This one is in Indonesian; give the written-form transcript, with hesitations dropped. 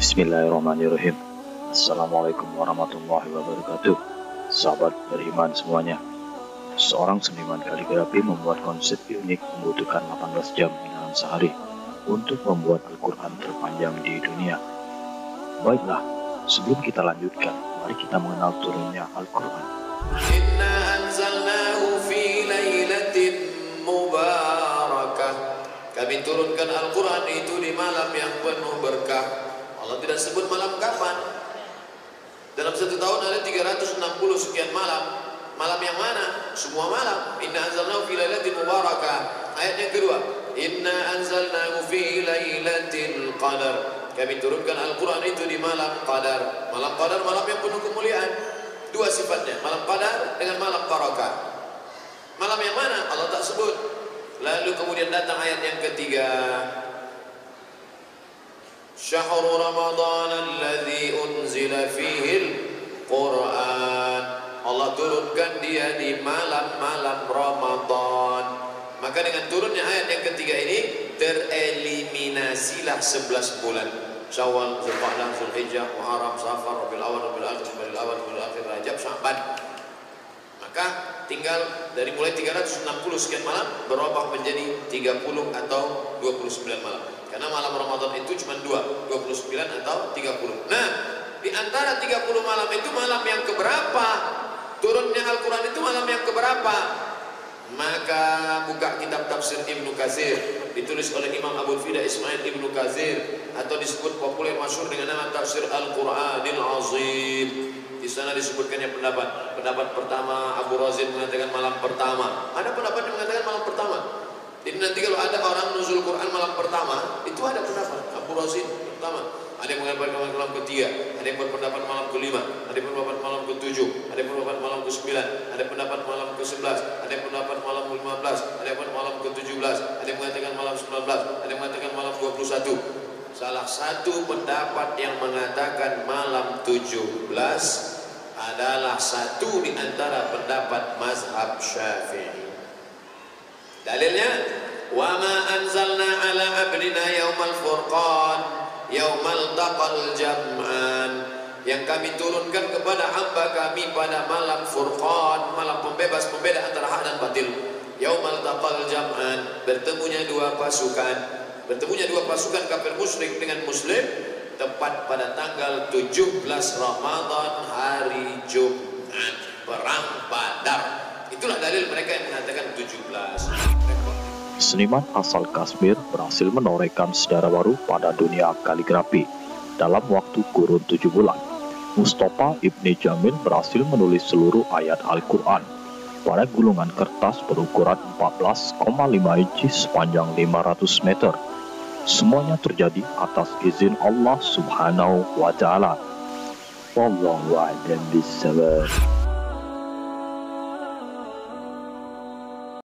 Bismillahirrahmanirrahim. Assalamualaikum warahmatullahi wabarakatuh. Sahabat beriman semuanya, seorang seniman kaligrafi membuat konsep unik membutuhkan 18 jam dalam sehari untuk membuat Al-Quran terpanjang di dunia. Baiklah, sebelum kita lanjutkan, mari kita mengenal turunnya Al-Quran. Inna anzalnahu Fi laylatin Mubarakah. Kami turunkan Al-Quran itu di malam yang penuh berkah. Allah tidak sebut malam kapan. Dalam satu tahun ada 360 sekian malam. Malam yang mana? Semua malam. Inna anzalnahu fi laylatin mubarakah. Ayat yang kedua, Inna anzalnahu fi laylatil qadar. Kami turunkan Al-Quran itu di malam qadar. Malam qadar malam yang penuh kemuliaan. Dua sifatnya, malam qadar dengan malam barakah. Malam yang mana? Allah tak sebut. Lalu kemudian datang ayat yang ketiga, Syahr Ramadan alladzi unzila fihi al-Quran. Allah turunkan dia di malam-malam Ramadan. Maka dengan turunnya ayat yang ketiga ini tereliminasilah 11 bulan. Zawwal, Dzulka'dah, Dzulhijjah, Muharram, Safar, Rabiul Awal, Rabiul Akhir, Jumadil Awal, Jumadil Akhir, Rajab, Syaban. Maka tinggal dari mulai 360 sekian malam berubah menjadi 30 atau 29 malam. Karena malam Ramadan itu cuma 2, 29 atau 30. Nah, di antara 30 malam itu malam yang keberapa? Turunnya Al-Quran itu malam yang keberapa? Maka buka kitab Tafsir Ibnu Katsir, ditulis oleh Imam Abu Fida Ismail Ibnu Katsir, atau disebut populer masyhur dengan nama Tafsir Al-Quran Adzim. Di sana disebutkannya pendapat pertama. Abu Razin mengatakan malam pertama. Ada pendapat yang mengatakan malam pertama. Jadi nanti kalau ada orang nuzul Quran malam pertama, itu ada pendapat Abu Razin pertama, ada yang berpendapat malam ketiga, ada yang berpendapat malam kelima, ada yang berpendapat malam ketujuh, ada yang berpendapat malam ke-9, ada pendapat malam ke-11, ada yang pendapat malam ke-15, ada yang pendapat malam ke-17, ada yang mengatakan malam 19, ada yang mengatakan malam 21. Salah satu pendapat yang mengatakan malam 17 adalah satu di antara pendapat mazhab Syafi'i. Dalilnya, Wama anzalna ala abrina yaum al-furqan, yaum al-taqal jam'an. Yang kami turunkan kepada hamba kami pada malam Furqan, malam pembebas pembeda antara hak dan batil. Yaum al-taqal jam'an, bertemunya dua pasukan kafir musyrik dengan muslim tepat pada tanggal 17 Ramadan hari Jumat, Perang Badar. Itulah dalil mereka yang mengatakan 17. Seniman asal Kashmir berhasil menorehkan sejarah baru pada dunia kaligrafi dalam waktu kurun 7 bulan. Mustafa ibni Jameel berhasil menulis seluruh ayat Al-Quran pada gulungan kertas berukuran 14,5 inci sepanjang 500 meter. Semuanya terjadi atas izin Allah Subhanahu wa Ta'ala. Wallahu a'lam bishshawab.